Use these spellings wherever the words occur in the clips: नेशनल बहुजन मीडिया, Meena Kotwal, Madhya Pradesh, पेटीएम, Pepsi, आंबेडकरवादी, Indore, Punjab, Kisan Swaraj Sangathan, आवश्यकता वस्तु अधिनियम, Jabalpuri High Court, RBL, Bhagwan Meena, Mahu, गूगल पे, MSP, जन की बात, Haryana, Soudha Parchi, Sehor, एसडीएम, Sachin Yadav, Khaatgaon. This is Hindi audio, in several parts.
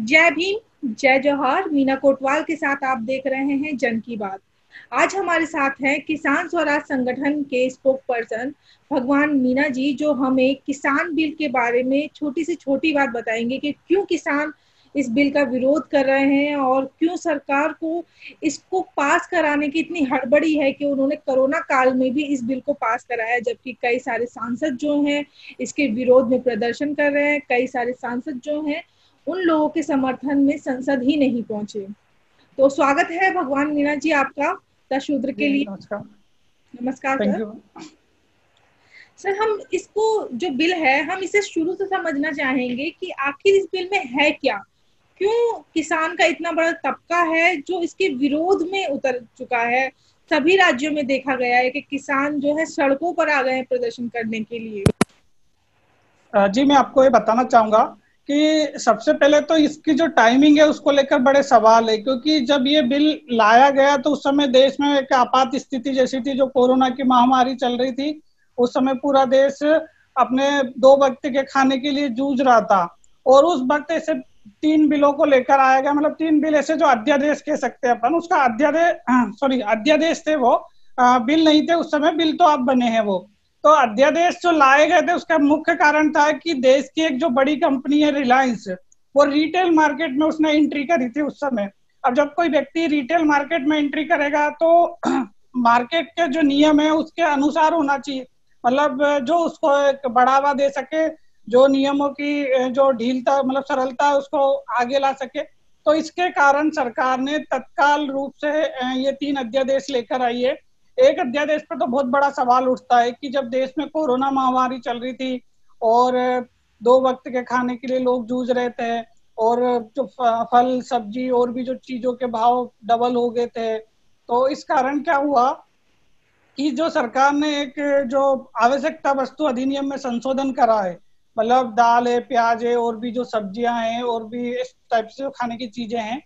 जय भीम, जय जोहार। मीना कोटवाल के साथ आप देख रहे हैं जन की बात। आज हमारे साथ हैं किसान स्वराज संगठन के स्पोकपर्सन भगवान मीना जी, जो हमें किसान बिल के बारे में छोटी से छोटी बात बताएंगे कि क्यों किसान इस बिल का विरोध कर रहे हैं और क्यों सरकार को इसको पास कराने की इतनी हड़बड़ी है कि उन्होंने कोरोना काल में भी इस बिल को पास कराया, जबकि कई सारे सांसद जो हैं इसके विरोध में प्रदर्शन कर रहे हैं। कई सारे सांसद जो हैं उन लोगों के समर्थन में संसद ही नहीं पहुंचे। तो स्वागत है भगवान मीना जी आपका द शूद्र के लिए। नमस्कार सर, हम इसको जो बिल है हम इसे शुरू से समझना चाहेंगे कि आखिर इस बिल में है क्या, क्यों किसान का इतना बड़ा तबका है जो इसके विरोध में उतर चुका है। सभी राज्यों में देखा गया है कि किसान जो है सड़कों पर आ गए हैं प्रदर्शन करने के लिए। जी, मैं आपको ये बताना चाहूंगा कि सबसे पहले तो इसकी जो टाइमिंग है उसको लेकर बड़े सवाल है, क्योंकि जब ये बिल लाया गया तो उस समय देश में एक आपात स्थिति जैसी थी, जो कोरोना की महामारी चल रही थी। उस समय पूरा देश अपने दो वक्त के खाने के लिए जूझ रहा था और उस वक्त ऐसे तीन बिलों को लेकर आया गया। मतलब तीन बिल ऐसे जो अध्यादेश कह सकते हैं अपन, उसका अध्यादेश थे वो, बिल नहीं थे उस समय, बिल तो अब बने हैं वो। तो अध्यादेश जो लाए गए थे उसका मुख्य कारण था कि देश की एक जो बड़ी कंपनी है रिलायंस, वो रिटेल मार्केट में उसने एंट्री करी थी उस समय। अब जब कोई व्यक्ति रिटेल मार्केट में एंट्री करेगा तो मार्केट के जो नियम है उसके अनुसार होना चाहिए, मतलब जो उसको एक बढ़ावा दे सके, जो नियमों की जो ढीलता मतलब सरलता है उसको आगे ला सके। तो इसके कारण सरकार ने तत्काल रूप से ये तीन अध्यादेश लेकर आई है। एक अध्यादेश पर तो बहुत बड़ा सवाल उठता है कि जब देश में कोरोना महामारी चल रही थी और दो वक्त के खाने के लिए लोग जूझ रहे थे और जो फल सब्जी और भी जो चीजों के भाव डबल हो गए थे, तो इस कारण क्या हुआ कि जो सरकार ने एक जो आवश्यकता वस्तु अधिनियम में संशोधन करा है, मतलब दाल है, प्याज है और भी जो सब्जियां हैं और भी इस टाइप से खाने की चीजें हैं,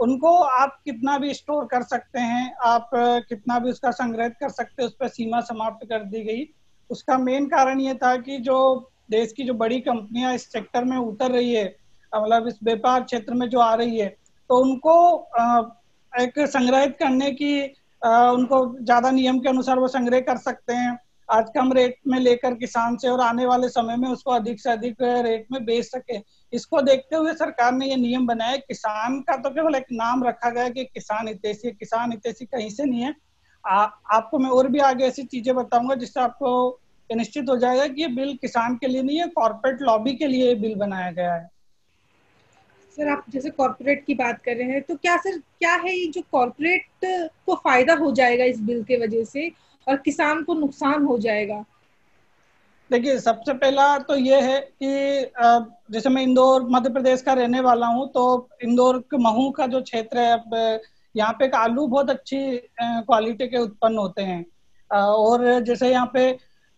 उनको आप कितना भी स्टोर कर सकते हैं, आप कितना भी उसका संग्रहित कर सकते हैं, उस पर सीमा समाप्त कर दी गई। उसका मेन कारण ये था कि जो देश की जो बड़ी कंपनियां इस सेक्टर में उतर रही है, मतलब इस व्यापार क्षेत्र में जो आ रही है, तो उनको एक संग्रहित करने की उनको ज्यादा नियम के अनुसार वो संग्रह कर सकते हैं, आज कम रेट में लेकर किसान से और आने वाले समय में उसको अधिक से अधिक रेट में बेच सके। इसको देखते हुए सरकार ने ये नियम बनाया। किसान का तो केवल एक नाम रखा गया कि किसान हितैषी। किसान हितैषी कहीं से नहीं है। आपको मैं और भी आगे ऐसी चीजें बताऊंगा जिससे आपको निश्चित हो जाएगा कि ये बिल किसान के लिए नहीं है, कॉर्पोरेट लॉबी के लिए ये बिल बनाया गया है। सर, आप जैसे कॉर्पोरेट की बात कर रहे हैं, तो क्या सर क्या है ये जो कॉर्पोरेट को फायदा हो जाएगा इस बिल के वजह से और किसान को नुकसान हो जाएगा? देखिए, सबसे पहला तो ये है कि जैसे मैं इंदौर मध्य प्रदेश का रहने वाला हूँ, तो इंदौर के महू का जो क्षेत्र है, अब यहाँ पे आलू बहुत अच्छी क्वालिटी के उत्पन्न होते हैं और जैसे यहाँ पे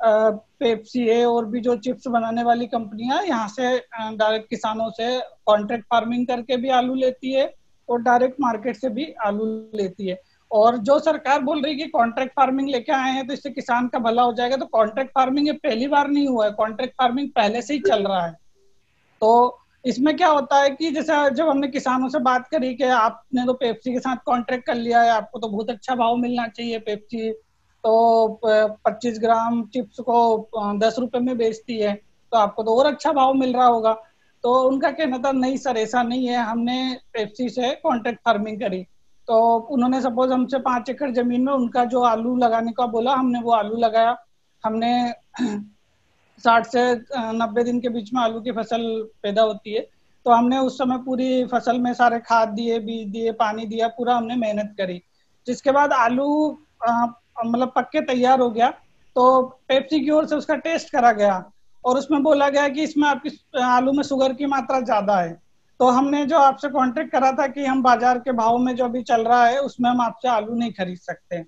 पेप्सी है और भी जो चिप्स बनाने वाली कंपनियां यहाँ से डायरेक्ट किसानों से कॉन्ट्रैक्ट फार्मिंग करके भी आलू लेती है और डायरेक्ट मार्केट से भी आलू लेती है। और जो सरकार बोल रही है कि कॉन्ट्रैक्ट फार्मिंग लेके आए हैं तो इससे किसान का भला हो जाएगा, तो कॉन्ट्रैक्ट फार्मिंग ये पहली बार नहीं हुआ है, कॉन्ट्रैक्ट फार्मिंग पहले से ही चल रहा है। तो इसमें क्या होता है कि जैसे जब हमने किसानों से बात करी कि आपने तो पेप्सी के साथ कॉन्ट्रैक्ट कर लिया है, आपको तो बहुत अच्छा भाव मिलना चाहिए, पेप्सी तो 25 ग्राम चिप्स को 10 रुपए में बेचती है, तो आपको तो और अच्छा भाव मिल रहा होगा। तो उनका कहना था नहीं सर, ऐसा नहीं है, हमने पेप्सी से कॉन्ट्रैक्ट फार्मिंग करी। तो उन्होंने सपोज हमसे 5 एकड़ जमीन में उनका जो आलू लगाने का बोला, हमने वो आलू लगाया, हमने 60 से 90 दिन के बीच में आलू की फसल पैदा होती है, तो हमने उस समय पूरी फसल में सारे खाद दिए, बीज दिए, पानी दिया, पूरा हमने मेहनत करी, जिसके बाद आलू मतलब पक्के तैयार हो गया। तो पेप्सी की ओर से उसका टेस्ट करा गया और उसमें बोला गया कि इसमें आपकी आलू में शुगर की मात्रा ज्यादा है, तो हमने जो आपसे कॉन्ट्रैक्ट करा था कि हम बाजार के भाव में जो अभी चल रहा है उसमें हम आपसे आलू नहीं खरीद सकते।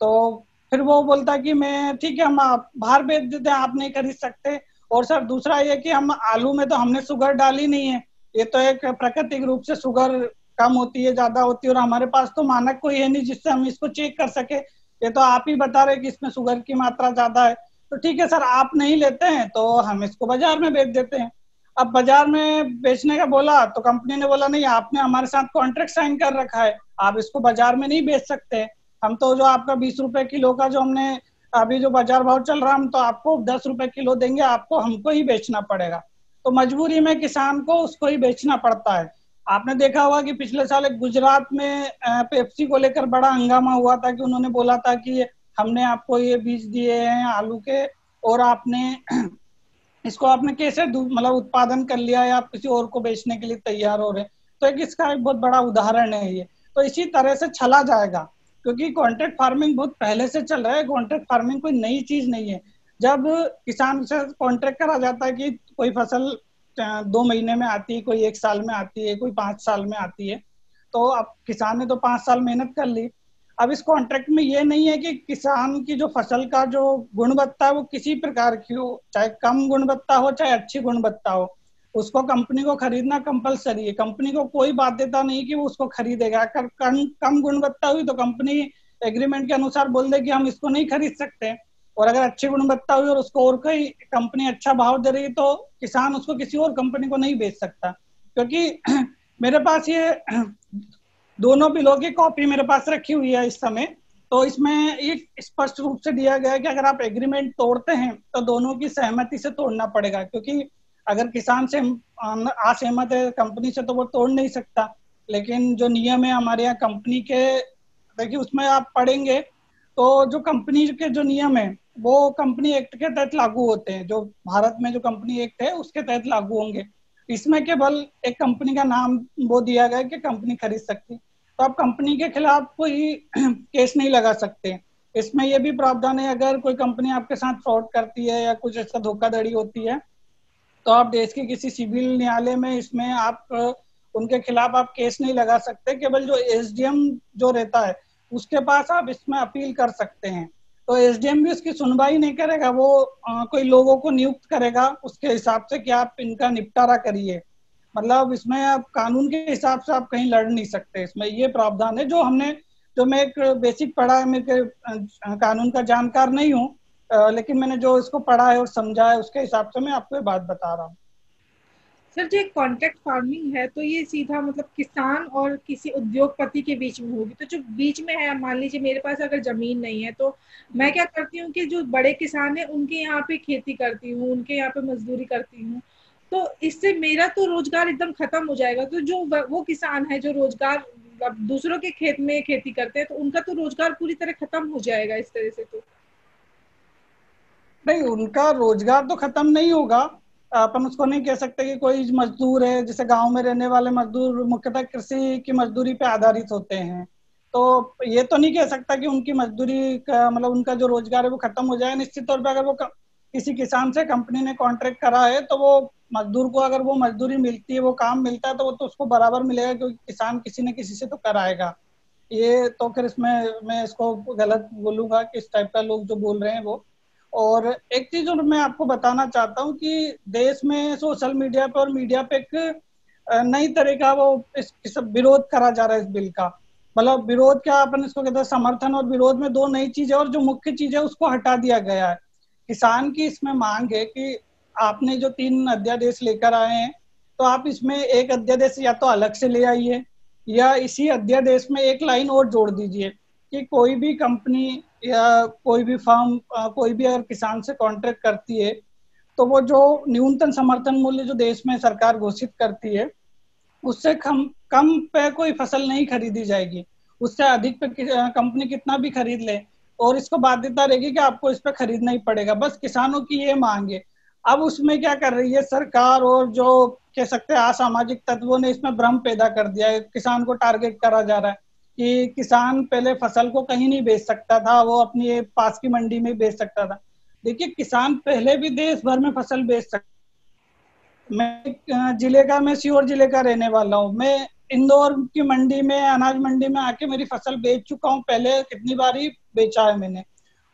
तो फिर वो बोलता कि मैं ठीक है, हम आप बाहर बेच देते हैं, आप नहीं खरीद सकते। और सर दूसरा ये कि हम आलू में तो हमने शुगर डाली नहीं है, ये तो एक प्राकृतिक रूप से शुगर कम होती है, ज्यादा होती है, और हमारे पास तो मानक कोई है नहीं जिससे हम इसको चेक कर सके, ये तो आप ही बता रहे कि इसमें शुगर की मात्रा ज्यादा है। तो ठीक है सर, आप नहीं लेते हैं तो हम इसको बाजार में बेच देते हैं। अब बाजार में बेचने का बोला तो कंपनी ने बोला नहीं आपने हमारे साथ कॉन्ट्रैक्ट साइन कर रखा है, आप इसको बाजार में नहीं बेच सकते, हम तो जो आपका 20 रुपए किलो का जो हमने अभी जो बाजार भाव चल रहा है हम तो आपको 10 रुपए किलो देंगे, आपको हमको ही बेचना पड़ेगा। तो मजबूरी में किसान को उसको ही बेचना पड़ता है। आपने देखा होगा कि पिछले साल एक गुजरात में पेप्सी को लेकर बड़ा हंगामा हुआ था कि उन्होंने बोला था कि हमने आपको ये बीज दिए हैं आलू के और आपने इसको आपने कैसे मतलब उत्पादन कर लिया है, आप किसी और को बेचने के लिए तैयार हो रहे। तो एक इसका एक बहुत बड़ा उदाहरण है ये। तो इसी तरह से चला जाएगा क्योंकि कॉन्ट्रैक्ट फार्मिंग बहुत पहले से चल रहा है। कॉन्ट्रैक्ट फार्मिंग कोई नई चीज नहीं है। जब किसान से कॉन्ट्रैक्ट करा जाता है कि कोई फसल 2 महीने में आती है, कोई 1 साल में आती है, कोई 5 साल में आती है, तो अब किसान ने तो 5 साल मेहनत कर ली। अब इस कॉन्ट्रैक्ट में ये नहीं है कि किसान की जो फसल का जो गुणवत्ता है वो किसी प्रकार की हो, चाहे कम गुणवत्ता हो चाहे अच्छी गुणवत्ता हो, उसको कंपनी को खरीदना कंपलसरी है। कंपनी को कोई बाध्यता नहीं कि वो उसको खरीदेगा। अगर कम गुणवत्ता हुई तो कंपनी एग्रीमेंट के अनुसार बोल दे कि हम इसको नहीं खरीद सकते, और अगर अच्छी गुणवत्ता हुई और उसको और कोई कंपनी अच्छा भाव दे रही है तो किसान उसको किसी और कंपनी को नहीं बेच सकता। क्योंकि मेरे पास ये दोनों बिलों की कॉपी मेरे पास रखी हुई है इस समय, तो इसमें एक स्पष्ट रूप से दिया गया है कि अगर आप एग्रीमेंट तोड़ते हैं तो दोनों की सहमति से तोड़ना पड़ेगा। क्योंकि अगर किसान से असहमत है कंपनी से तो वो तोड़ नहीं सकता, लेकिन जो नियम है हमारे यहाँ कंपनी के, देखिए उसमें आप पढ़ेंगे तो जो कंपनी के जो नियम है वो कंपनी एक्ट के तहत लागू होते हैं, जो भारत में जो कंपनी एक्ट है उसके तहत लागू होंगे। इसमें केवल एक कंपनी का नाम वो दिया गया कि कंपनी खरीद सकती, तो आप कंपनी के खिलाफ कोई केस नहीं लगा सकते। इसमें यह भी प्रावधान है अगर कोई कंपनी आपके साथ फ्रॉड करती है या कुछ ऐसा धोखाधड़ी होती है तो आप देश के किसी सिविल न्यायालय में इसमें आप उनके खिलाफ आप केस नहीं लगा सकते, केवल जो एसडीएम जो रहता है उसके पास आप इसमें अपील कर सकते हैं। तो एसडीएम भी उसकी सुनवाई नहीं करेगा, वो कोई लोगों को नियुक्त करेगा उसके हिसाब से कि आप इनका निपटारा करिए। मतलब इसमें आप कानून के हिसाब से आप कहीं लड़ नहीं सकते। इसमें ये प्रावधान है जो मैं एक बेसिक पढ़ा है, मैं कानून का जानकार नहीं हूँ लेकिन मैंने जो इसको पढ़ा है और समझा है उसके हिसाब से मैं आपको ये बात बता रहा हूँ। सर जो कॉन्ट्रैक्ट फार्मिंग है तो ये सीधा मतलब किसान और किसी उद्योगपति के बीच में होगी, तो जो बीच में है मान लीजिए मेरे पास अगर जमीन नहीं है तो मैं क्या करती हूँ कि जो बड़े किसान है उनके यहाँ पे खेती करती हूँ, उनके यहाँ पे मजदूरी करती हूँ, तो इससे मेरा तो रोजगार एकदम खत्म हो जाएगा। तो जो वो किसान है जो रोजगार दूसरों के खेत में खेती करते हैं तो उनका तो रोजगार पूरी तरह खत्म हो जाएगा इस तरह से। तो नहीं, उनका रोजगार तो खत्म नहीं होगा, अपन उसको नहीं कह सकते कि कोई मजदूर है, जैसे गांव में रहने वाले मजदूर मुख्यतः कृषि की मजदूरी पे आधारित होते हैं, तो ये तो नहीं कह सकता कि उनकी मजदूरी का मतलब उनका जो रोजगार है वो खत्म हो जाए। निश्चित तौर पर अगर वो किसी किसान से कंपनी ने कॉन्ट्रैक्ट करा है तो वो मजदूर को अगर वो मजदूरी मिलती है, वो काम मिलता है तो वो तो उसको बराबर मिलेगा क्योंकि किसान किसी न किसी से तो कराएगा। ये तो फिर इसमें मैं इसको गलत बोलूंगा कि इस टाइप का लोग जो बोल रहे हैं वो। और एक चीज और मैं आपको बताना चाहता हूँ कि देश में सोशल मीडिया पे और मीडिया पे एक नई तरह का वो इस विरोध करा जा रहा है इस बिल का। मतलब विरोध क्या अपन इसको कहते हैं, समर्थन और विरोध में दो नई चीजें और जो मुख्य चीज है उसको हटा दिया गया है। किसान की इसमें मांग है कि आपने जो 3 अध्यादेश लेकर आए हैं तो आप इसमें एक अध्यादेश या तो अलग से ले आइए या इसी अध्यादेश में एक लाइन और जोड़ दीजिए कि कोई भी कंपनी या कोई भी फर्म कोई भी अगर किसान से कॉन्ट्रैक्ट करती है तो वो जो न्यूनतम समर्थन मूल्य जो देश में सरकार घोषित करती है उससे कम पे कोई फसल नहीं खरीदी जाएगी, उससे अधिक पे कंपनी कितना भी खरीद ले और इसको बाध्यता रहेगी कि आपको इस पे खरीदना ही पड़ेगा। बस किसानों की ये मांग है। अब उसमें क्या कर रही है सरकार और जो कह सकते हैं असामाजिक तत्वों ने इसमें भ्रम पैदा कर दिया है। किसान को टारगेट करा जा रहा है कि किसान पहले फसल को कहीं नहीं बेच सकता था, वो अपनी पास की मंडी में बेच सकता था। देखिए किसान पहले भी देश भर में फसल बेच सकता। मैं सीहोर जिले का रहने वाला हूँ, मैं इंदौर की मंडी में अनाज मंडी में आके मेरी फसल बेच चुका हूँ, पहले कितनी बार ही बेचा है मैंने।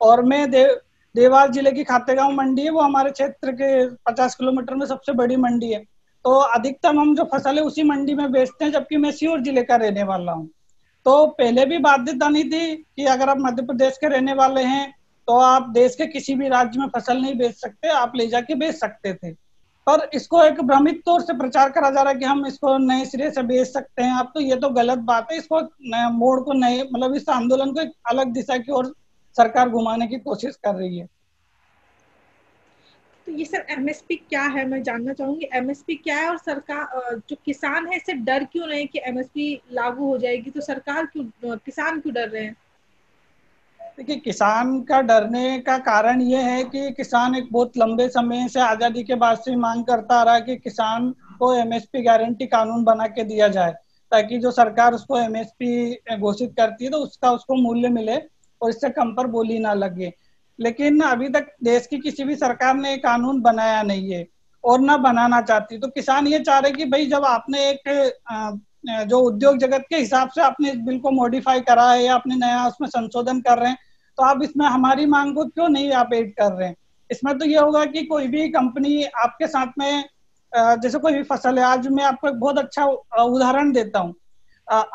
और मैं देवास जिले की खातेगांव मंडी है, वो हमारे क्षेत्र के 50 किलोमीटर में सबसे बड़ी मंडी है, तो अधिकतम हम जो फसल है उसी मंडी में बेचते हैं, जबकि मैं सीहोर जिले का रहने वाला हूँ। तो पहले भी बाध्यता नहीं थी कि अगर आप मध्य प्रदेश के रहने वाले हैं तो आप देश के किसी भी राज्य में फसल नहीं बेच सकते, आप ले जाके बेच सकते थे। पर इसको एक भ्रमित तौर से प्रचार करा जा रहा है कि हम इसको नए सिरे से बेच सकते हैं आप, तो ये तो गलत बात है। इसको नया मोड़ को नए मतलब इस आंदोलन को एक अलग दिशा की ओर सरकार घुमाने की कोशिश कर रही है। तो ये सर एमएसपी क्या है, मैं जानना चाहूंगी एमएसपी क्या है, और सरकार जो किसान है इससे डर क्यों रहे कि एमएसपी लागू हो जाएगी, तो सरकार क्यों, किसान क्यों डर रहे हैं? देखिए किसान का डरने का कारण ये है कि किसान एक बहुत लंबे समय से आजादी के बाद से मांग करता रहा कि किसान को एमएसपी गारंटी कानून बना के दिया जाए ताकि जो सरकार उसको एमएसपी घोषित करती है तो उसका उसको मूल्य मिले और इससे कम पर बोली ना लगे। लेकिन अभी तक देश की किसी भी सरकार ने ये कानून बनाया नहीं है और ना बनाना चाहती। तो किसान ये चाह रहे कि भाई जब आपने एक जो उद्योग जगत के हिसाब से आपने इस बिल को मॉडिफाई करा है या आपने नया उसमें संशोधन कर रहे हैं तो आप इसमें हमारी मांग को क्यों नहीं आप ऐड कर रहे हैं। इसमें तो ये होगा कि कोई भी कंपनी आपके साथ में, जैसे कोई भी फसल है, आज मैं आपको एक बहुत अच्छा उदाहरण देता हूँ।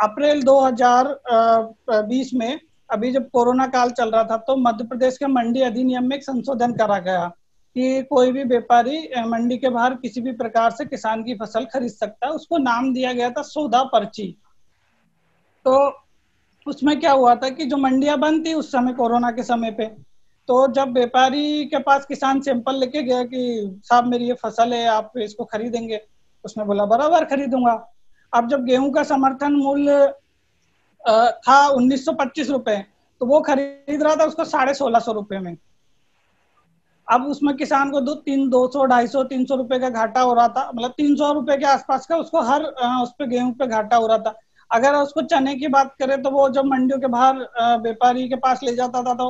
अप्रैल 2020 में अभी जब कोरोना काल चल रहा था तो मध्य प्रदेश के मंडी अधिनियम में एक संशोधन करा गया कि कोई भी व्यापारी मंडी के बाहर किसी भी प्रकार से किसान की फसल खरीद सकता है। उसको नाम दिया गया था सौदा पर्ची। तो उसमें क्या हुआ था कि जो मंडियां बंद थी उस समय कोरोना के समय पे, तो जब व्यापारी के पास किसान सैंपल लेके गया कि साहब मेरी ये फसल है आप इसको खरीदेंगे, उसने बोला बराबर खरीदूंगा। अब जब गेहूं का समर्थन मूल्य था 1925 रुपए, तो वो खरीद रहा था उसको 1650 रुपए में। अब उसमें किसान को 200, 250, 300 रुपए का घाटा हो रहा था, मतलब 300 रुपए के आसपास का उसको हर उस पे गेहूं पे घाटा हो रहा था। अगर उसको चने की बात करें तो वो जब मंडियों के बाहर व्यापारी के पास ले जाता था तो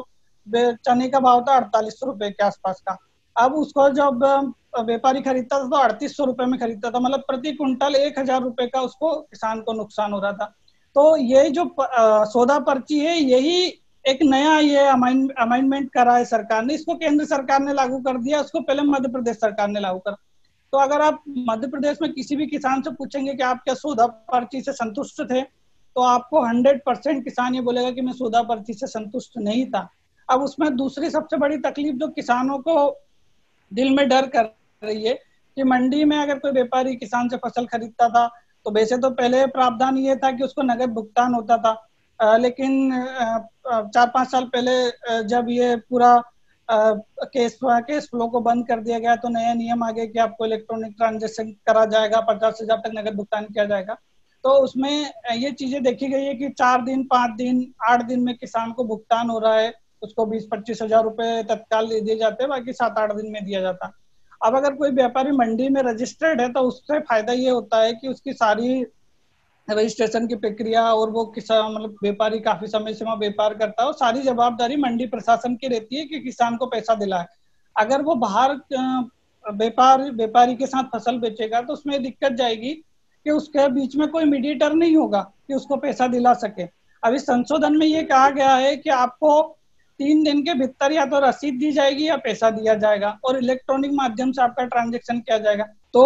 चने का भाव था 48 रुपए के आसपास का। अब उसको जब व्यापारी खरीदता था तो 3800 रुपए में खरीदता था, मतलब प्रति क्विंटल 1000 रुपए का उसको किसान को नुकसान हो रहा था। तो ये जो सौदा पर्ची है यही एक नया ये अमेंडमेंट करा है सरकार ने, इसको केंद्र सरकार ने लागू कर दिया, उसको पहले मध्य प्रदेश सरकार ने लागू कर। तो अगर आप मध्य प्रदेश में किसी भी किसान से पूछेंगे कि आप क्या सौदा पर्ची से संतुष्ट थे, तो आपको 100% किसान ये बोलेगा कि मैं सौदा पर्ची से संतुष्ट नहीं था। अब उसमें दूसरी सबसे बड़ी तकलीफ जो किसानों को दिल में डर कर रही है कि मंडी में अगर कोई व्यापारी किसान से फसल खरीदता था तो वैसे तो पहले प्रावधान ये था कि उसको नगद भुगतान होता था, लेकिन 4-5 साल पहले जब ये पूरा केस फ्लो को बंद कर दिया गया तो नया नियम आ गया कि आपको इलेक्ट्रॉनिक ट्रांजेक्शन करा जाएगा, 50,000 तक नगद भुगतान किया जाएगा। तो उसमें ये चीजें देखी गई है कि 4 दिन, 5 दिन, 8 दिन में किसान को भुगतान हो रहा है, उसको 20-25,000 रुपये तत्काल दे दिए जाते हैं, बाकी 7-8 दिन में दिया जाता। अब अगर कोई व्यापारी मंडी में रजिस्टर्ड है तो उससे फायदा ये होता है कि उसकी सारी रजिस्ट्रेशन की प्रक्रिया और वो किसान मतलब व्यापारी काफी समय से वहाँ व्यापार करता है और सारी जवाबदारी मंडी प्रशासन की रहती है कि किसान को पैसा दिलाए। अगर वो बाहर व्यापारी के साथ फसल बेचेगा तो उसमें दिक्कत जाएगी कि उसके बीच में कोई मीडिएटर नहीं होगा कि उसको पैसा दिला सके। अब इस संशोधन में ये कहा गया है कि आपको 3 दिन के भीतर या तो रसीद दी जाएगी या पैसा दिया जाएगा और इलेक्ट्रॉनिक माध्यम से आपका ट्रांजेक्शन किया जाएगा। तो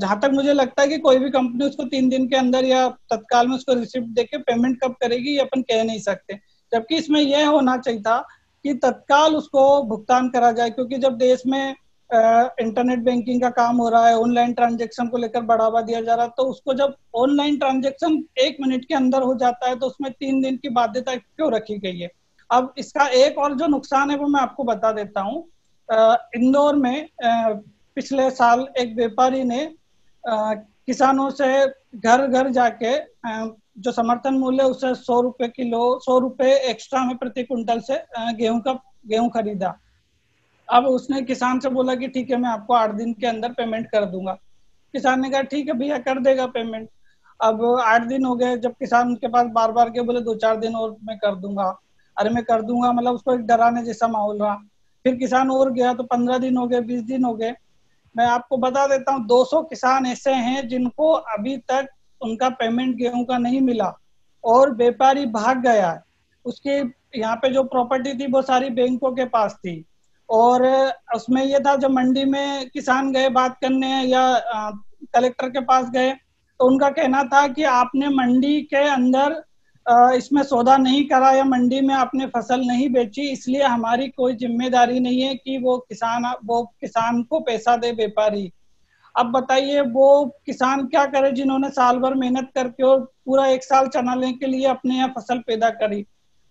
जहां तक मुझे लगता है कि कोई भी कंपनी उसको 3 दिन के अंदर या तत्काल में उसको रिसिप्ट देके पेमेंट कब करेगी ये अपन कह नहीं सकते, जबकि इसमें यह होना चाहिए था कि तत्काल उसको भुगतान करा जाए। क्योंकि जब देश में इंटरनेट बैंकिंग का काम हो रहा है, ऑनलाइन ट्रांजेक्शन को लेकर बढ़ावा दिया जा रहा है, तो उसको जब ऑनलाइन ट्रांजेक्शन 1 मिनट के अंदर हो जाता है तो उसमें 3 दिन की बाध्यता क्यों रखी गई है। अब इसका एक और जो नुकसान है वो मैं आपको बता देता हूँ। इंदौर में पिछले साल एक व्यापारी ने किसानों से घर घर जाके जो समर्थन मूल्य उसे 100 रुपए एक्स्ट्रा में प्रति क्विंटल से गेहूं खरीदा। अब उसने किसान से बोला कि ठीक है मैं आपको 8 दिन के अंदर पेमेंट कर दूंगा। किसान ने कहा ठीक है भैया कर देगा पेमेंट। अब 8 दिन हो गए, जब किसान के पास बार बार के बोले 2-4 दिन और मैं कर दूंगा, अरे मैं कर दूंगा, मतलब उसको एक डराने जैसा माहौल रहा। फिर किसान और गया तो 15 दिन हो गए, 20 दिन हो गए। मैं आपको बता देता हूँ 200 किसान ऐसे हैं जिनको अभी तक उनका पेमेंट गेहूं का नहीं मिला और व्यापारी भाग गया। उसके यहाँ पे जो प्रॉपर्टी थी वो सारी बैंकों के पास थी और उसमें ये था जब मंडी में किसान गए बात करने या कलेक्टर के पास गए तो उनका कहना था कि आपने मंडी के अंदर इसमें सौदा नहीं करा या मंडी में आपने फसल नहीं बेची, इसलिए हमारी कोई जिम्मेदारी नहीं है कि वो किसान को पैसा दे व्यापारी। अब बताइए वो किसान क्या करे जिन्होंने साल भर मेहनत करके और पूरा एक साल चना लेने के लिए अपने यहाँ फसल पैदा करी।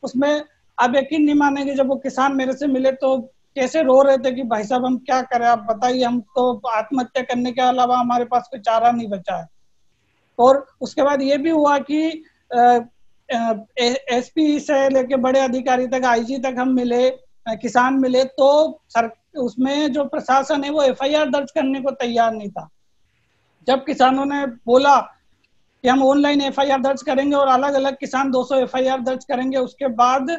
उसमें आप यकीन नहीं मानेंगे, जब वो किसान मेरे से मिले तो कैसे रो रहे थे कि भाई साहब हम क्या करें, आप बताइए, हम तो आत्महत्या करने के अलावा हमारे पास कोई चारा नहीं बचा है। और उसके बाद ये भी हुआ कि एसपी से लेके बड़े अधिकारी तक, आईजी तक हम मिले, किसान मिले तो उसमें जो प्रशासन है वो एफआईआर दर्ज करने को तैयार नहीं था। जब किसानों ने बोला कि हम ऑनलाइन एफआईआर दर्ज करेंगे और अलग अलग किसान 200 एफआईआर दर्ज करेंगे, उसके बाद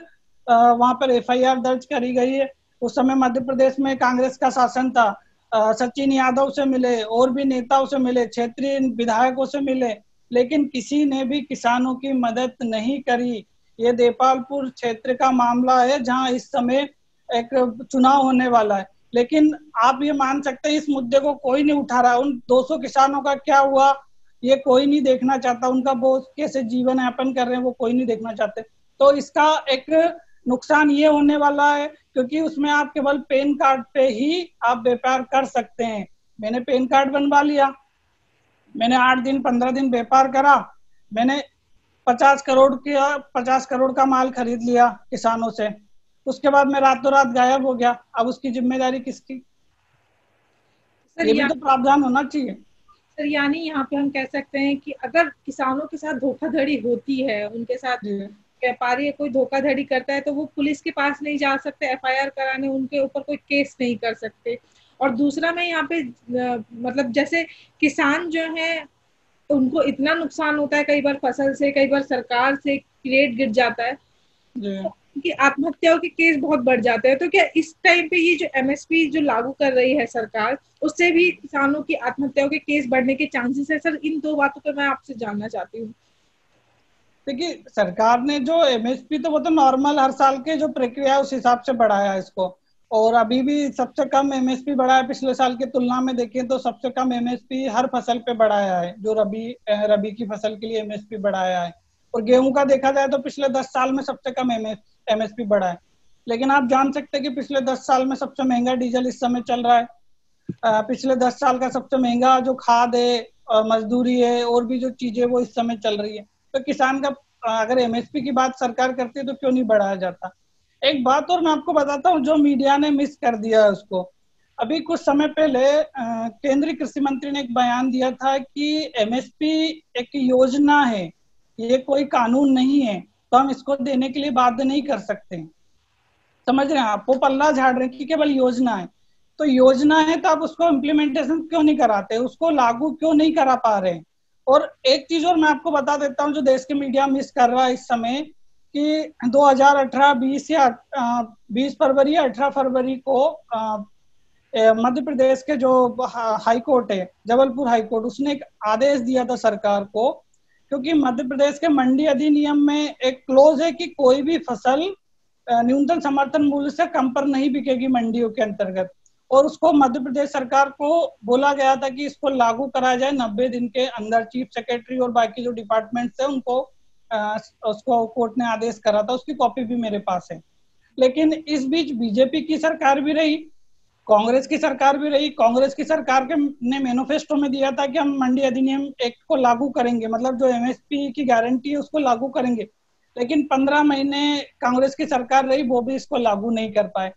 वहां पर एफआईआर दर्ज करी गई है। उस समय मध्य प्रदेश में कांग्रेस का शासन था, सचिन यादव से मिले और भी नेताओं से मिले, क्षेत्रीय विधायकों से मिले, लेकिन किसी ने भी किसानों की मदद नहीं करी। ये देपालपुर क्षेत्र का मामला है जहां इस समय एक चुनाव होने वाला है, लेकिन आप ये मान सकते हैं इस मुद्दे को कोई नहीं उठा रहा। उन 200 किसानों का क्या हुआ ये कोई नहीं देखना चाहता, उनका वो कैसे जीवन यापन कर रहे हैं वो कोई नहीं देखना चाहते। तो इसका एक नुकसान ये होने वाला है, क्योंकि उसमें आप केवल पैन कार्ड पे ही आप व्यापार कर सकते हैं। मैंने पैन कार्ड बनवा लिया, मैंने 8 दिन 15 दिन व्यापार करा, मैंने 50 करोड़ का माल खरीद लिया किसानों से, उसके बाद मैं रातों रात गायब हो गया। अब उसकी जिम्मेदारी किसकी? सर ये भी तो प्रावधान होना चाहिए। सर यानी यहाँ पे हम कह सकते हैं कि अगर किसानों के साथ धोखाधड़ी होती है, उनके साथ व्यापारी कोई धोखाधड़ी करता है तो वो पुलिस के पास नहीं जा सकते एफआईआर कराने, उनके ऊपर कोई केस नहीं कर सकते। और दूसरा मैं यहाँ पे मतलब जैसे किसान जो है उनको इतना नुकसान होता है, कई बार फसल से, कई बार सरकार से क्रेडिट गिर जाता है कि आत्महत्याओं के केस बहुत बढ़ जाते हैं। तो क्या इस टाइम पे ये जो एमएसपी जो लागू कर रही है सरकार, उससे भी किसानों की आत्महत्याओं के केस बढ़ने के चांसेस है? सर इन दो बातों पे मैं आपसे जानना चाहती हूँ। देखिए सरकार ने जो एमएसपी तो वो तो नॉर्मल हर साल के जो प्रक्रिया उस हिसाब से बढ़ाया इसको, और अभी भी सबसे कम एमएसपी बढ़ा है पिछले साल की तुलना में। देखिए तो सबसे कम एमएसपी हर फसल पे बढ़ाया है, जो रबी की फसल के लिए एमएसपी बढ़ाया है। और गेहूं का देखा जाए तो पिछले 10 साल में सबसे कम एमएसपी बढ़ा है। लेकिन आप जान सकते हैं कि पिछले 10 साल में सबसे महंगा डीजल इस समय चल रहा है, पिछले 10 साल का सबसे महंगा जो खाद है, मजदूरी है और भी जो चीजें वो इस समय चल रही है। तो किसान का अगर एमएसपी की बात सरकार करती है तो क्यों नहीं बढ़ाया जाता? एक बात और मैं आपको बताता हूँ जो मीडिया ने मिस कर दिया है उसको। अभी कुछ समय पहले केंद्रीय कृषि मंत्री ने एक बयान दिया था कि एमएसपी एक योजना है, ये कोई कानून नहीं है, तो हम इसको देने के लिए बाध्य नहीं कर सकते। समझ रहे हैं आप, वो पल्ला झाड़ रहे हैं कि केवल योजना है। तो योजना है तो आप उसको इम्प्लीमेंटेशन क्यों नहीं कराते, उसको लागू क्यों नहीं करा पा रहे? और एक चीज और मैं आपको बता देता हूँ जो देश के मीडिया मिस कर रहा है इस समय, कि 2018-20 या 20 फरवरी या 18 फरवरी को मध्य प्रदेश के जो हाई कोर्ट है, जबलपुर हाई कोर्ट, उसने एक आदेश दिया था सरकार को, क्योंकि मध्य प्रदेश के मंडी अधिनियम में एक क्लॉज है कि कोई भी फसल न्यूनतम समर्थन मूल्य से कम पर नहीं बिकेगी मंडियों के अंतर्गत। और उसको मध्य प्रदेश सरकार को बोला गया था कि इसको लागू कराया जाए 90 दिन के अंदर। चीफ सेक्रेटरी और बाकी जो डिपार्टमेंट्स है उनको उसको कोर्ट ने आदेश करा था, उसकी कॉपी भी मेरे पास है। लेकिन इस बीच बीजेपी की सरकार भी रही, कांग्रेस की सरकार भी रही। कांग्रेस की सरकार के ने मैनिफेस्टो में दिया था कि हम मंडी अधिनियम एक्ट को लागू करेंगे, मतलब जो एमएसपी की गारंटी है उसको लागू करेंगे। लेकिन 15 महीने कांग्रेस की सरकार रही, वो भी इसको लागू नहीं कर पाए।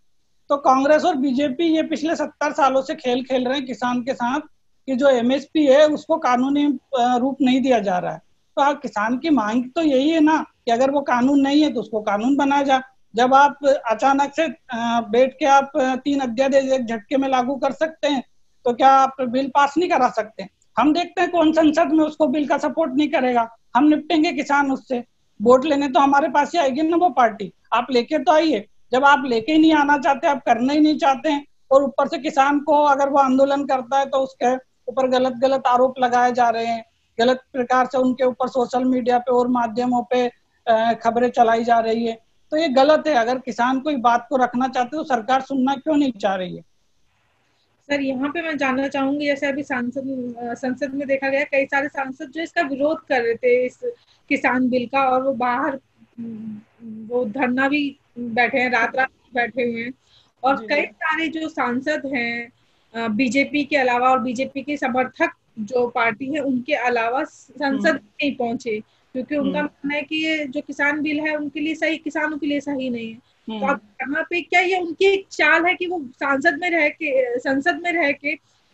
तो कांग्रेस और बीजेपी ये पिछले 70 सालों से खेल खेल रहे हैं किसान के साथ कि जो एमएसपी है उसको कानूनी रूप नहीं दिया जा रहा है। तो आप किसान की मांग तो यही है ना कि अगर वो कानून नहीं है तो उसको कानून बनाया जाए। जब आप अचानक से बैठ के आप 3 अध्यादेश एक झटके में लागू कर सकते हैं तो क्या आप बिल पास नहीं करा सकते? हम देखते हैं कौन संसद में उसको बिल का सपोर्ट नहीं करेगा, हम निपटेंगे किसान उससे। वोट लेने तो हमारे पास ही आएगी ना वो पार्टी, आप लेके तो आइए। जब आप लेके ही नहीं आना चाहते, आप करना ही नहीं चाहते हैं, और ऊपर से किसान को अगर वो आंदोलन करता है तो उसके ऊपर गलत गलत आरोप लगाए जा रहे हैं, गलत प्रकार से उनके ऊपर सोशल मीडिया पे और माध्यमों पे खबरें चलाई जा रही है, तो ये गलत है। अगर किसान को इस बात को रखना चाहते तो सरकार सुनना क्यों नहीं चाह रही है? सर यहाँ पे मैं जानना चाहूंगी, जैसे अभी संसद में देखा गया कई सारे सांसद जो इसका विरोध कर रहे थे इस किसान बिल का, और वो बाहर वो धरना भी बैठे हैं, रात रात बैठे हुए हैं। और कई सारे जो सांसद हैं बीजेपी के अलावा और बीजेपी के समर्थक जो पार्टी है उनके अलावा संसद नहीं पहुंचे, क्योंकि उनका मानना है कि ये जो किसान बिल है उनके लिए सही, किसानों के लिए सही नहीं है। तो अब यहाँ पे क्या ये उनकी एक चाल है कि वो संसद में रह के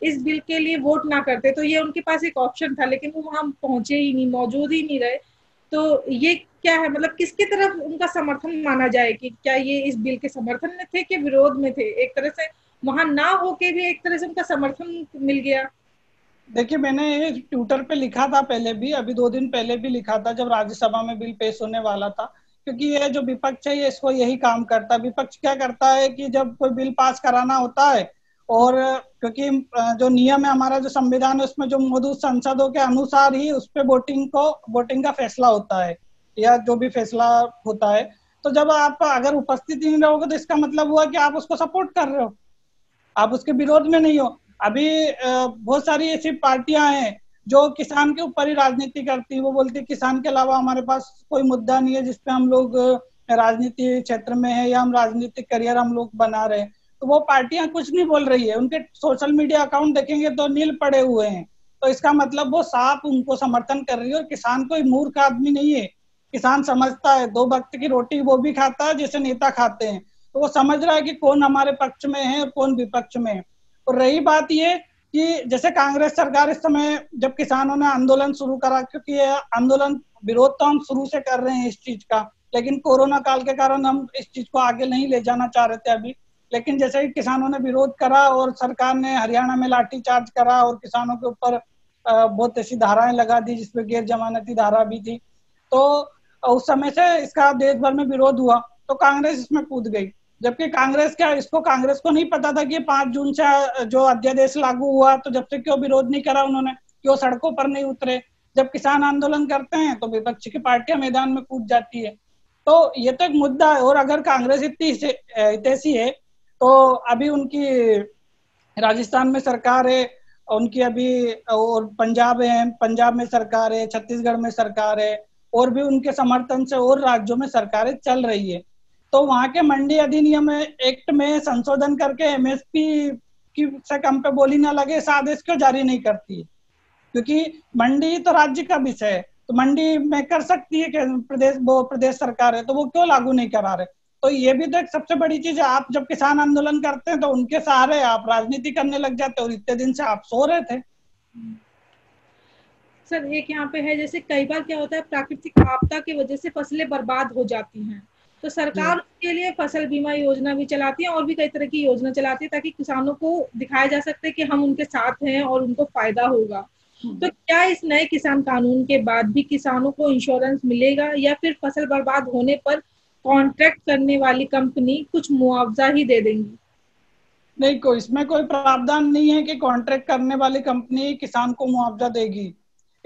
इस बिल के लिए वोट ना करते, तो ये उनके पास एक ऑप्शन था, लेकिन वो वहां पहुंचे ही नहीं, मौजूद ही नहीं रहे। तो ये क्या है, मतलब किसकी तरफ उनका समर्थन माना जाए कि क्या ये इस बिल के समर्थन में थे कि विरोध में थे? एक तरह से वहां ना होके भी एक तरह से उनका समर्थन मिल गया। देखिए, मैंने ये ट्विटर पे लिखा था पहले भी, अभी 2 दिन पहले भी लिखा था जब राज्यसभा में बिल पेश होने वाला था, क्योंकि ये जो विपक्ष है ये इसको यही काम करता है। विपक्ष क्या करता है कि जब कोई बिल पास कराना होता है, और क्योंकि जो नियम है हमारा, जो संविधान है, उसमें जो मौजूद संसदों के अनुसार ही उस पे वोटिंग का फैसला होता है या जो भी फैसला होता है। तो जब आप अगर उपस्थित नहीं रहोगे तो इसका मतलब हुआ कि आप उसको सपोर्ट कर रहे हो, आप उसके विरोध में नहीं हो। अभी बहुत सारी ऐसी पार्टियां हैं जो किसान के ऊपर ही राजनीति करती है। वो बोलती है किसान के अलावा हमारे पास कोई मुद्दा नहीं है जिसपे हम लोग राजनीति क्षेत्र में है या हम राजनीतिक करियर हम लोग बना रहे हैं। तो वो पार्टियां कुछ नहीं बोल रही है, उनके सोशल मीडिया अकाउंट देखेंगे तो नील पड़े हुए हैं। तो इसका मतलब वो साफ उनको समर्थन कर रही है। और किसान कोई मूर्ख आदमी नहीं है, किसान समझता है, 2 वक्त की रोटी वो भी खाता है जैसे नेता खाते हैं। तो वो समझ रहा है कि कौन हमारे पक्ष में है और कौन विपक्ष में है। और रही बात ये कि जैसे कांग्रेस सरकार इस समय जब किसानों ने आंदोलन शुरू करा, क्योंकि ये आंदोलन विरोध तो हम शुरू से कर रहे हैं इस चीज का, लेकिन कोरोना काल के कारण हम इस चीज को आगे नहीं ले जाना चाह रहे थे अभी। लेकिन जैसे ही किसानों ने विरोध करा और सरकार ने हरियाणा में लाठीचार्ज करा और किसानों के ऊपर बहुत ऐसी धाराएं लगा दी जिसमें गैर जमानती धारा भी थी, तो उस समय से इसका देश भर में विरोध हुआ। तो कांग्रेस इसमें कूद गई, जबकि कांग्रेस को नहीं पता था कि 5 जून से जो अध्यादेश लागू हुआ, तो जब से क्यों विरोध नहीं करा उन्होंने, क्यों सड़कों पर नहीं उतरे। जब किसान आंदोलन करते हैं तो विपक्ष की पार्टियां मैदान में कूद जाती है। तो ये तो एक मुद्दा है। और अगर कांग्रेस इतनी हितैषी है तो अभी उनकी राजस्थान में सरकार है उनकी अभी, और पंजाब में सरकार है, छत्तीसगढ़ में सरकार है, और भी उनके समर्थन से और राज्यों में सरकारें चल रही है। तो वहाँ के मंडी अधिनियम एक्ट में संशोधन करके एमएसपी की से कम पे बोली ना लगे इस आदेश क्यों जारी नहीं करती है? क्योंकि मंडी तो राज्य का विषय है, तो मंडी में कर सकती है कि प्रदेश सरकार है, तो वो क्यों लागू नहीं करा रहे? तो ये भी तो एक सबसे बड़ी चीज है। आप जब किसान आंदोलन करते हैं तो उनके सहारे आप राजनीति करने लग जाते हो, और इतने दिन से आप सो रहे थे। सर, एक यहाँ पे है जैसे कई बार क्या होता है, प्राकृतिक आपदा की वजह से फसलें बर्बाद हो जाती हैं, तो सरकार उसके लिए फसल बीमा योजना भी चलाती है और भी कई तरह की योजना चलाती है ताकि किसानों को दिखाया जा सके कि हम उनके साथ हैं और उनको फायदा होगा। तो क्या इस नए किसान कानून के बाद भी किसानों को इंश्योरेंस मिलेगा, या फिर फसल बर्बाद होने पर कॉन्ट्रैक्ट करने वाली कंपनी कुछ मुआवजा ही दे देंगी? नहीं, कोई इसमें कोई प्रावधान नहीं है कि कॉन्ट्रैक्ट करने वाली कंपनी किसान को मुआवजा देगी।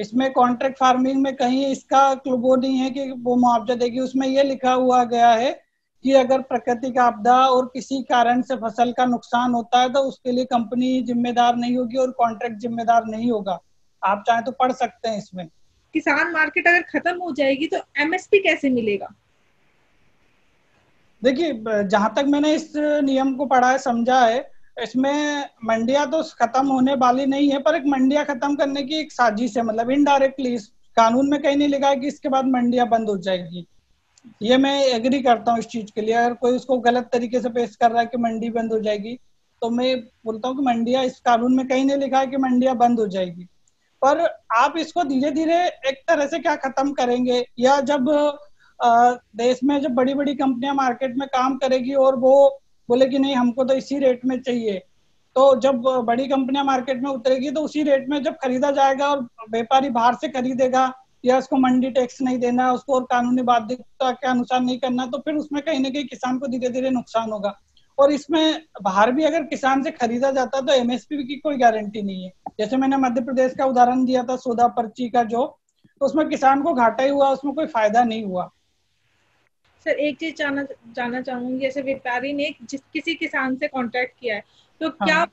इसमें कॉन्ट्रैक्ट फार्मिंग में कहीं इसका वो नहीं है कि वो मुआवजा देगी। उसमें ये लिखा हुआ गया है कि अगर प्राकृतिक आपदा और किसी कारण से फसल का नुकसान होता है तो उसके लिए कंपनी जिम्मेदार नहीं होगी और कॉन्ट्रैक्ट जिम्मेदार नहीं होगा। आप चाहे तो पढ़ सकते हैं इसमें। किसान मार्केट अगर खत्म हो जाएगी तो एमएसपी कैसे मिलेगा? देखिए, जहां तक मैंने इस नियम को पढ़ा है, समझा है, इसमें मंडियां तो खत्म होने वाली नहीं है, पर एक मंडियां खत्म करने की एक साजिश है। मतलब इनडायरेक्टली इस कानून में कहीं नहीं लिखा है कि इसके बाद मंडियां बंद हो जाएगी। ये मैं एग्री करता हूँ इस चीज के लिए। अगर कोई उसको गलत तरीके से पेश कर रहा है कि मंडी बंद हो जाएगी, तो मैं बोलता हूँ कि मंडियां, इस कानून में कहीं नहीं लिखा है कि मंडियां बंद हो जाएगी, पर आप इसको धीरे धीरे एक तरह से क्या खत्म करेंगे, या जब देश में जब बड़ी बड़ी कंपनियां मार्केट में काम करेगी और वो बोले कि नहीं हमको तो इसी रेट में चाहिए, तो जब बड़ी कंपनियां मार्केट में उतरेगी तो उसी रेट में जब खरीदा जाएगा और व्यापारी बाहर से खरीदेगा, या उसको मंडी टैक्स नहीं देना, उसको और कानूनी बाध्यता के अनुसार नहीं करना, तो फिर उसमें कहीं ना कहीं किसान को धीरे धीरे नुकसान होगा। और इसमें बाहर भी अगर किसान से खरीदा जाता तो एमएसपी की कोई गारंटी नहीं है। जैसे मैंने मध्य प्रदेश का उदाहरण दिया था, सौदा पर्ची का, जो तो उसमें किसान को घाटा ही हुआ, उसमें कोई फायदा नहीं हुआ। सर, एक चीज जानना चाहूंगी, जैसे व्यापारी ने किसी किसान से कॉन्ट्रैक्ट किया है, तो क्या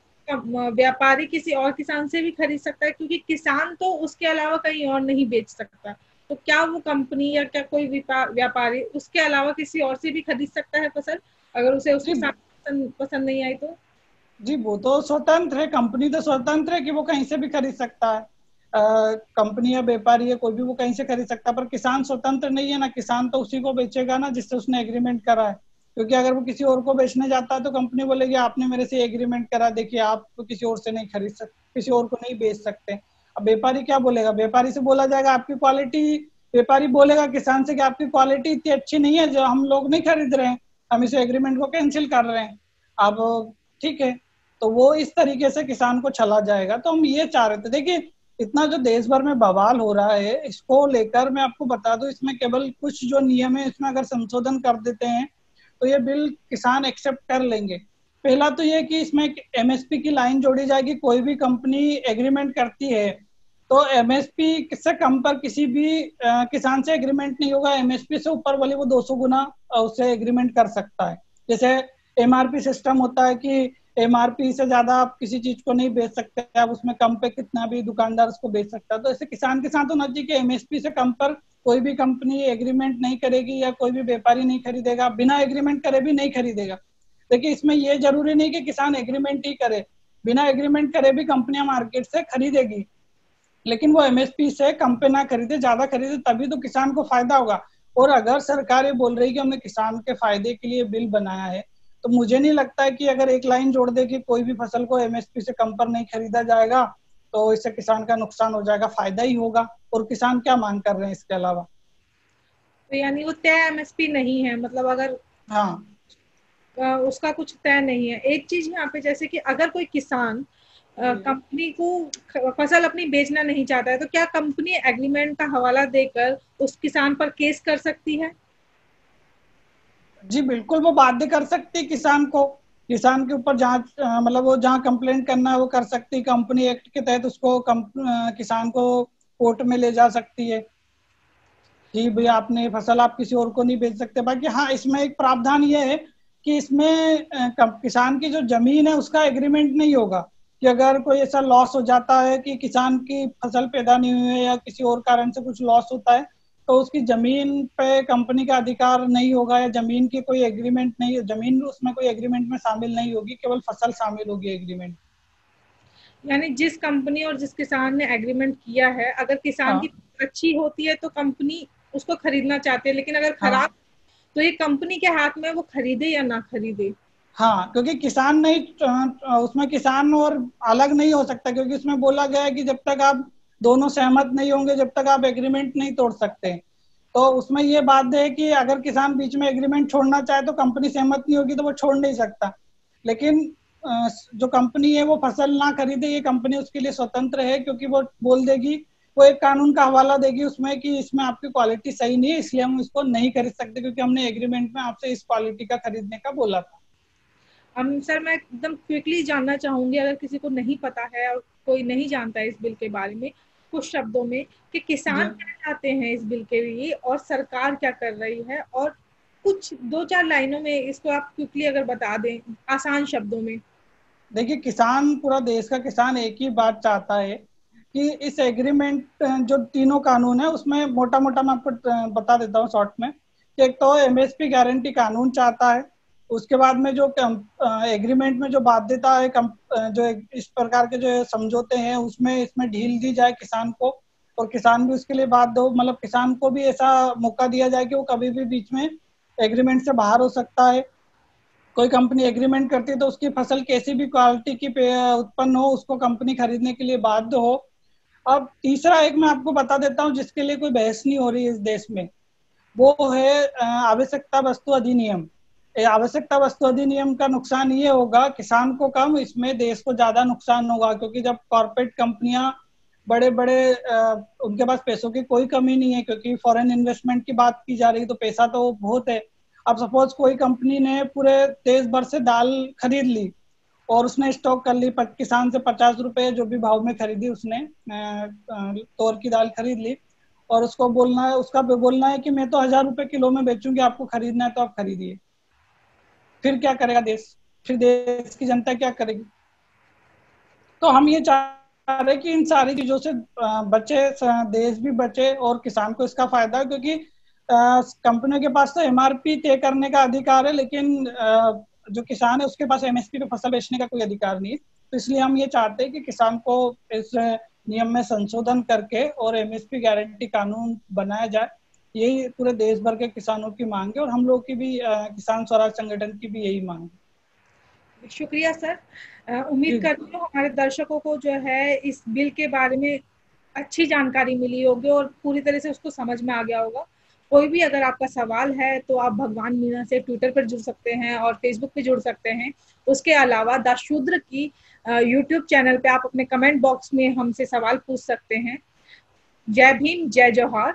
व्यापारी किसी और किसान से भी खरीद सकता है? क्योंकि किसान तो उसके अलावा कहीं और नहीं बेच सकता, तो क्या वो कंपनी या क्या कोई व्यापारी उसके अलावा किसी और से भी खरीद सकता है फसल, अगर उसे उसकी पसंद नहीं आई तो? जी वो तो स्वतंत्र है, कंपनी तो स्वतंत्र है कि वो कहीं से भी खरीद सकता है, कंपनी या व्यापारी है कोई भी, वो कहीं से खरीद सकता है। पर किसान स्वतंत्र नहीं है ना, किसान तो उसी को बेचेगा ना जिससे उसने एग्रीमेंट करा है, क्योंकि अगर वो किसी और को बेचने जाता है तो कंपनी बोलेगी आपने मेरे से एग्रीमेंट करा, देखिए आप तो किसी और से नहीं खरीद सकते, किसी और को नहीं बेच सकते। अब व्यापारी क्या बोलेगा, व्यापारी से बोला जाएगा आपकी क्वालिटी, व्यापारी बोलेगा किसान से कि आपकी क्वालिटी इतनी अच्छी नहीं है जो हम लोग नहीं खरीद रहे हैं, हम इस एग्रीमेंट को कैंसिल कर रहे हैं। अब ठीक है, तो वो इस तरीके से किसान को छला जाएगा। तो हम ये चाह रहे थे, देखिए इतना जो देश भर में बवाल हो रहा है इसको लेकर मैं आपको बता दूं, इसमें केवल कुछ जो नियम है इसमें अगर संशोधन कर देते हैं तो ये बिल किसान एक्सेप्ट कर लेंगे। पहला तो ये कि इसमें एमएसपी की लाइन जोड़ी जाएगी, कोई भी कंपनी एग्रीमेंट करती है तो एमएसपी से कम पर किसी भी किसान से एग्रीमेंट नहीं होगा, एमएसपी से ऊपर वाली वो 200 गुना उससे एग्रीमेंट कर सकता है। जैसे एमआरपी सिस्टम होता है कि एमआरपी से ज्यादा आप किसी चीज को नहीं बेच सकते, आप उसमें कम पे कितना भी दुकानदार उसको बेच सकता है। तो ऐसे किसान के साथ होना चाहिए कि एमएसपी से कम पर कोई भी कंपनी एग्रीमेंट नहीं करेगी या कोई भी व्यापारी नहीं खरीदेगा, बिना एग्रीमेंट करे भी नहीं खरीदेगा। देखिए इसमें ये जरूरी नहीं कि किसान एग्रीमेंट ही करे, बिना एग्रीमेंट करे भी कंपनियां मार्केट से खरीदेगी, लेकिन वो एमएसपी से कम पे ना खरीदे, ज्यादा खरीदे, तभी तो किसान को फायदा होगा। और अगर सरकार ये बोल रही है कि हमने किसान के फायदे के लिए बिल बनाया है, तो मुझे नहीं लगता है कि अगर एक लाइन जोड़ दे कि कोई भी फसल को एमएसपी से कम पर नहीं खरीदा जाएगा तो इससे किसान का नुकसान हो जाएगा, फायदा ही होगा। और किसान क्या मांग कर रहे हैं इसके अलावा, तो यानी वो तय एमएसपी नहीं है, मतलब अगर हाँ उसका कुछ तय नहीं है। एक चीज यहाँ पे जैसे कि अगर कोई किसान कंपनी को फसल अपनी बेचना नहीं चाहता है तो क्या कंपनी एग्रीमेंट का हवाला देकर उस किसान पर केस कर सकती है? जी बिल्कुल, वो बाध्य कर सकती है किसान को, किसान के ऊपर जहाँ मतलब वो जहाँ कंप्लेंट करना है वो कर सकती है, कंपनी एक्ट के तहत उसको किसान को कोर्ट में ले जा सकती है कि भाई आपने फसल आप किसी और को नहीं बेच सकते। बाकी हाँ इसमें एक प्रावधान ये है कि इसमें किसान की जो जमीन है उसका एग्रीमेंट नहीं होगा, कि अगर कोई ऐसा लॉस हो जाता है कि किसान की फसल पैदा नहीं हुई है या किसी और कारण से कुछ लॉस होता है तो उसकी जमीन पे कंपनी का अधिकार नहीं होगा या जमीन की कोई एग्रीमेंट नहीं, जमीन उसमें कोई एग्रीमेंट में शामिल नहीं होगी, केवल फसल शामिल होगी एग्रीमेंट। यानी जिस कंपनी और जिस किसान ने एग्रीमेंट किया है, अगर किसान की अच्छी होती है तो कंपनी उसको खरीदना चाहती है, लेकिन अगर खराब तो ये कंपनी के हाथ में, वो खरीदे या ना खरीदे। हाँ, क्योंकि किसान नहीं, उसमें किसान और अलग नहीं हो सकता, क्योंकि उसमें बोला गया है कि जब तक आप दोनों सहमत नहीं होंगे जब तक आप एग्रीमेंट नहीं तोड़ सकते। तो उसमें ये बात है कि अगर किसान बीच में एग्रीमेंट छोड़ना चाहे तो कंपनी सहमत नहीं होगी तो वो छोड़ नहीं सकता, लेकिन जो कंपनी है वो फसल ना खरीदे, ये कंपनी उसके लिए स्वतंत्र है, क्योंकि वो बोल देगी, वो एक कानून का हवाला देगी उसमें कि इसमें आपकी क्वालिटी सही नहीं है इसलिए हम इसको नहीं खरीद सकते, क्योंकि हमने एग्रीमेंट में आपसे इस क्वालिटी का खरीदने का बोला था। हम सर मैं एकदम क्विकली जानना चाहूंगी, अगर किसी को नहीं पता है और कोई नहीं जानता है इस बिल के बारे में, कुछ शब्दों में कि किसान क्या चाहते हैं इस बिल के लिए और सरकार क्या कर रही है, और कुछ दो चार लाइनों में इसको आप क्विकली अगर बता दें आसान शब्दों में। देखिए किसान, पूरा देश का किसान एक ही बात चाहता है कि इस एग्रीमेंट जो तीनों कानून है उसमें मोटा मोटा मैं आपको बता देता हूँ शॉर्ट में। एक तो एमएसपी गारंटी कानून चाहता है, उसके बाद में जो एग्रीमेंट में जो बाध्यता है जो इस प्रकार के जो समझौते हैं उसमें इसमें ढील दी जाए किसान को, और किसान भी उसके लिए बाध्य हो, मतलब किसान को भी ऐसा मौका दिया जाए कि वो कभी भी बीच में एग्रीमेंट से बाहर हो सकता है। कोई कंपनी एग्रीमेंट करती है तो उसकी फसल कैसी भी क्वालिटी की उत्पन्न हो उसको कंपनी खरीदने के लिए बाध्य हो। अब तीसरा एक मैं आपको बता देता हूँ जिसके लिए कोई बहस नहीं हो रही इस देश में, वो है आवश्यकता वस्तु अधिनियम। आवश्यकता वस्तु अधिनियम का नुकसान ये होगा किसान को कम, इसमें देश को ज्यादा नुकसान होगा, क्योंकि जब कॉर्पोरेट कंपनियां बड़े बड़े उनके पास पैसों की कोई कमी नहीं है, क्योंकि फॉरेन इन्वेस्टमेंट की बात की जा रही है तो पैसा तो बहुत है। अब सपोज कोई कंपनी ने पूरे देश भर से दाल खरीद ली और उसने स्टॉक कर ली, किसान से 50 रुपये जो भी भाव में खरीदी उसने तोर की दाल खरीद ली, और उसको बोलना है, उसका बोलना है कि मैं तो 1000 रुपये किलो में बेचूंगी, आपको खरीदना है तो आप खरीदिए। फिर क्या करेगा देश, फिर देश की जनता क्या करेगी? तो हम ये चाह रहे हैं कि इन सारी चीजों से बचे, देश भी बचे और किसान को इसका फायदा है, क्योंकि कंपनियों के पास तो एमआरपी तय करने का अधिकार है, लेकिन जो किसान है उसके पास एमएसपी पे फसल बेचने का कोई अधिकार नहीं है। तो इसलिए हम ये चाहते हैं कि किसान को इस नियम में संशोधन करके और एमएसपी गारंटी कानून बनाया जाए। यही पूरे देश भर के किसानों की मांग है और हम लोग की भी, किसान स्वराज संगठन की भी यही मांग है। शुक्रिया सर। उम्मीद करती हूँ हमारे दर्शकों को जो है इस बिल के बारे में अच्छी जानकारी मिली होगी और पूरी तरह से उसको समझ में आ गया होगा। कोई भी अगर आपका सवाल है तो आप भगवान मीना से ट्विटर पर जुड़ सकते हैं और फेसबुक पे जुड़ सकते हैं। उसके अलावा द शूद्र की यूट्यूब चैनल पे आप अपने कमेंट बॉक्स में हमसे सवाल पूछ सकते हैं। जय भीम, जय जौहर।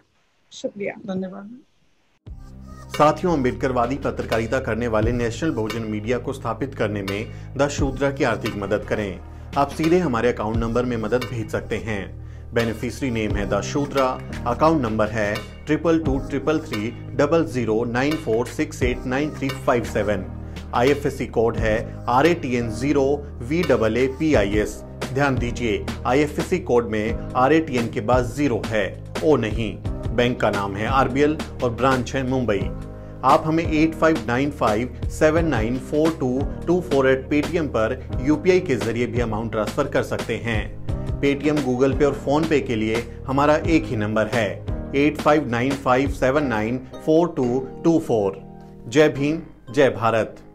शुक्रिया, धन्यवाद। साथियों, आंबेडकरवादी पत्रकारिता करने वाले नेशनल बहुजन मीडिया को स्थापित करने में द शूद्र की आर्थिक मदद करें। आप सीधे हमारे अकाउंट नंबर में मदद भेज सकते हैं। बेनिफिशियरी नेम है द शूद्र, अकाउंट नंबर है 22233094689357, IFSC कोड है RATN0VAAPIS। ध्यान दीजिए, IFSC कोड में RATN के बाद 0 है। ओ नहीं, बैंक का नाम है RBL और ब्रांच है मुंबई। आप हमें 8595794224 पेटीएम पर UPI के जरिए भी अमाउंट ट्रांसफर कर सकते हैं। पेटीएम, गूगल पे और फोन पे के लिए हमारा एक ही नंबर है 8595794224। जय भीम, जय भारत।